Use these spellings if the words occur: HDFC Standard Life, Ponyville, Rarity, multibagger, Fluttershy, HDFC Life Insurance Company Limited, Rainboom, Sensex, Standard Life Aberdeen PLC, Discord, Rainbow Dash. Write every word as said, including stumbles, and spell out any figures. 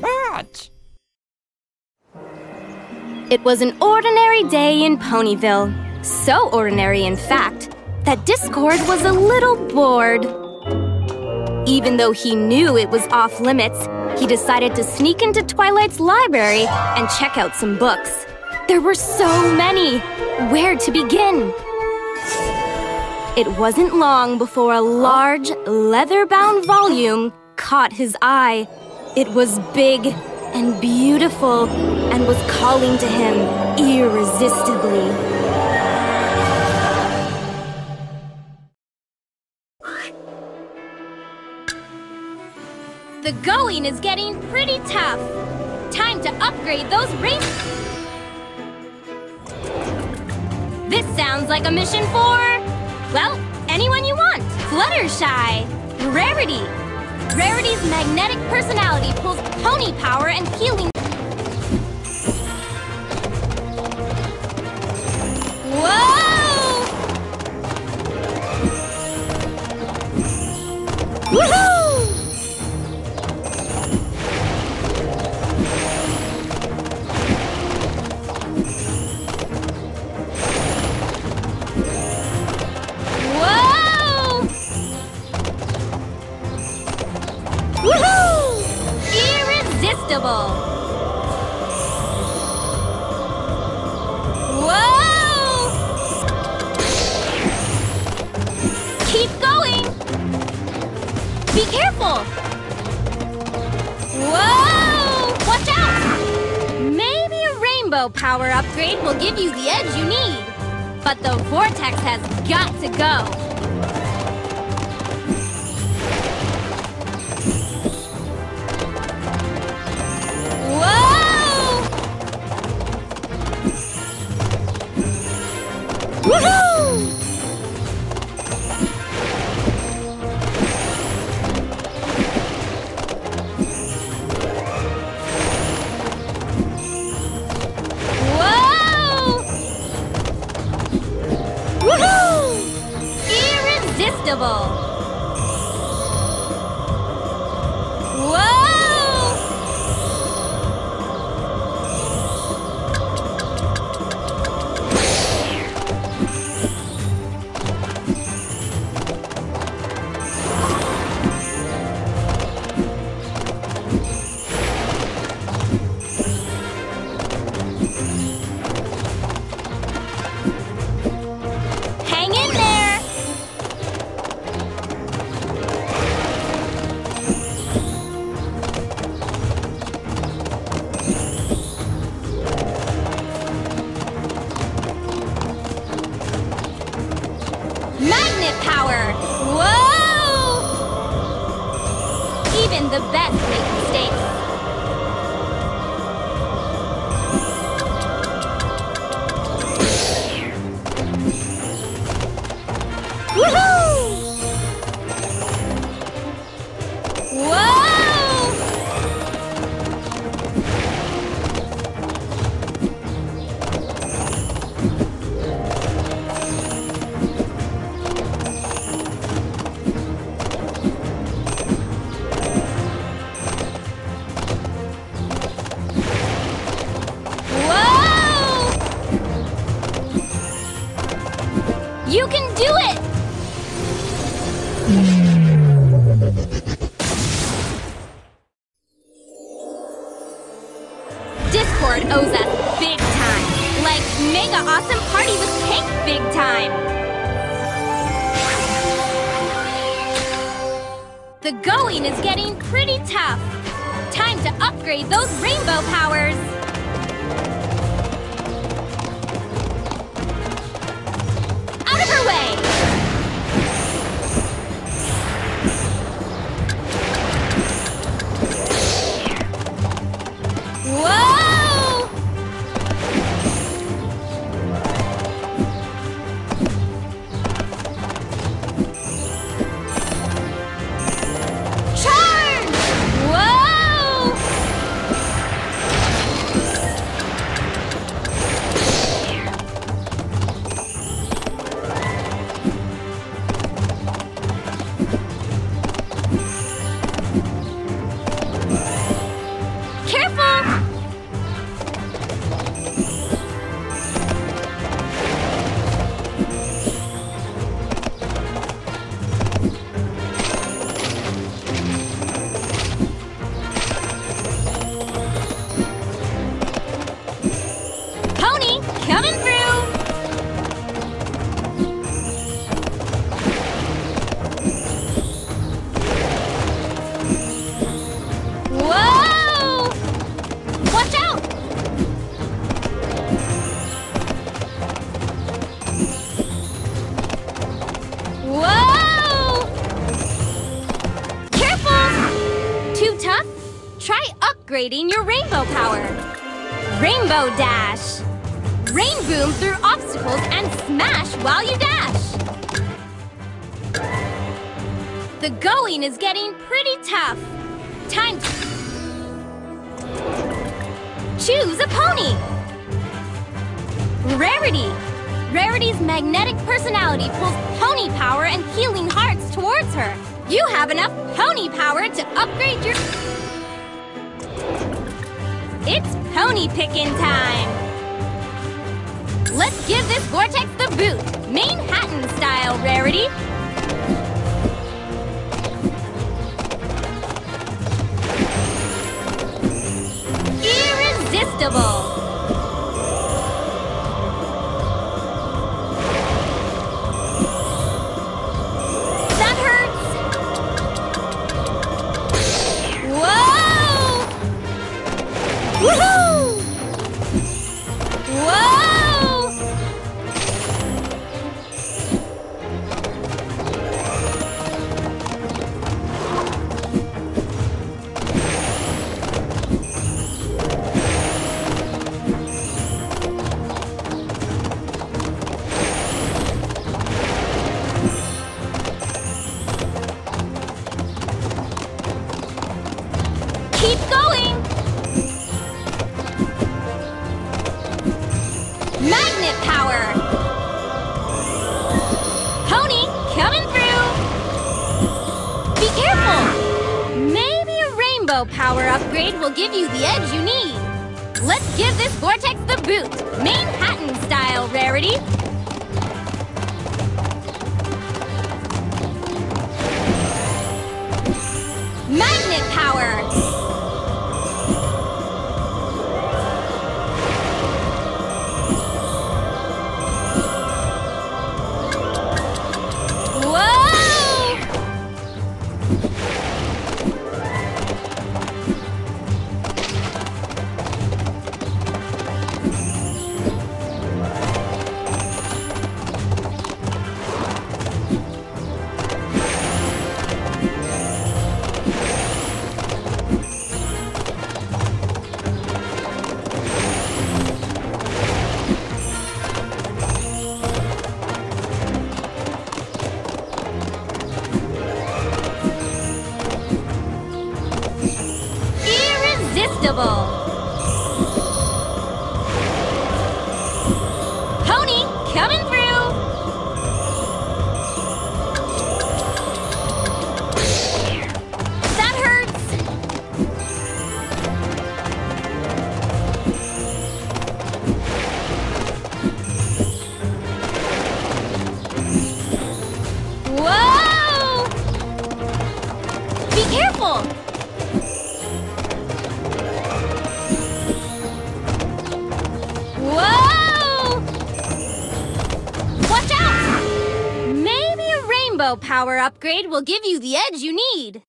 But it was an ordinary day in Ponyville. So ordinary, in fact, that Discord was a little bored. Even though he knew it was off limits, he decided to sneak into Twilight's library and check out some books. There were so many! Where to begin? It wasn't long before a large, leather-bound volume caught his eye. It was big and beautiful and was calling to him irresistibly. The going is getting pretty tough. Time to upgrade those race. This sounds like a mission for, well, anyone you want. Fluttershy, Rarity. Rarity's magnetic personality pulls pony power and healing. Whoa! Power upgrade will give you the edge you need, but the vortex has got to go. Whoa! upgrading your rainbow power. Rainbow Dash. Rainboom through obstacles and smash while you dash. The going is getting pretty tough. Time to choose a pony. Rarity. Rarity's magnetic personality pulls pony power and healing hearts towards her. You have enough pony power to upgrade your... It's pony picking time! Let's give this vortex the boot! Manhattan style, Rarity! Irresistible! Woohoo! Whoa! Keep going! Magnet power! Pony, coming through! Be careful! Maybe a rainbow power upgrade will give you the edge you need. Let's give this vortex the boot! Manhattan style, Rarity! Magnet power! Pony coming through. That hurts. Whoa! Be careful. Power upgrade will give you the edge you need.